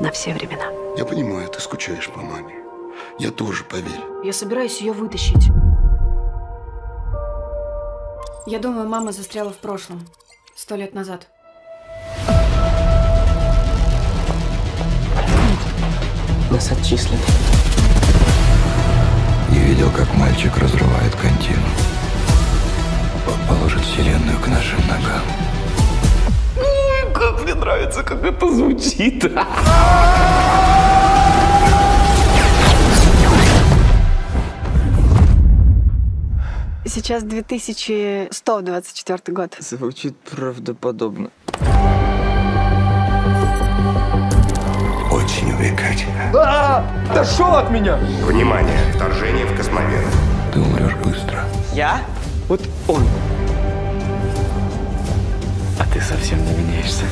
на все времена. Я понимаю, ты скучаешь по маме. Я тоже, поверь. Я собираюсь ее вытащить. Я думаю, мама застряла в прошлом. 100 лет назад. Нас отчислят. Я видел, как мальчик разрывает контину. Он положит вселенную к нашим ногам. Как мне нравится, как это звучит. Сейчас 2124 год. Звучит правдоподобно. Очень увлекательно. Да что от меня? Внимание, вторжение в космомер. Ты умрешь быстро. Я? Вот он. А ты совсем не меняешься.